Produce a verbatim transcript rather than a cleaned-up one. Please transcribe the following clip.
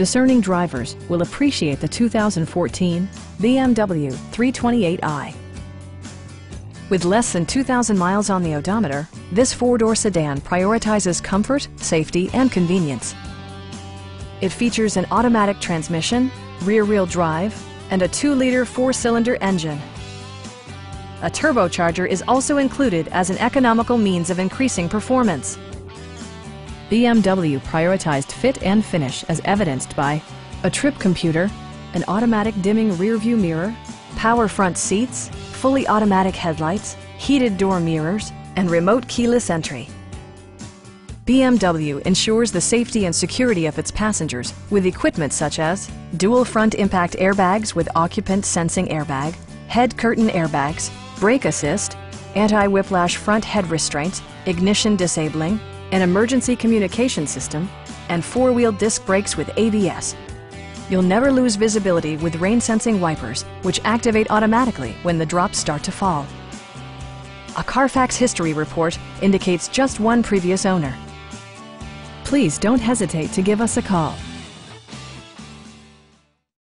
Discerning drivers will appreciate the two thousand fourteen B M W three twenty-eight i. With less than two thousand miles on the odometer, this four-door sedan prioritizes comfort, safety, and convenience. It features an automatic transmission, rear-wheel drive, and a two-liter four-cylinder engine. A turbocharger is also included as an economical means of increasing performance. B M W prioritized fit and finish as evidenced by a trip computer, an automatic dimming rearview mirror, power front seats, fully automatic headlights, heated door mirrors, and remote keyless entry. B M W ensures the safety and security of its passengers with equipment such as dual front impact airbags with occupant sensing airbag, head curtain airbags, brake assist, anti-whiplash front head restraint, ignition disabling, an emergency communication system, and four-wheel disc brakes with A B S. You'll never lose visibility with rain-sensing wipers, which activate automatically when the drops start to fall. A Carfax history report indicates just one previous owner. Please don't hesitate to give us a call.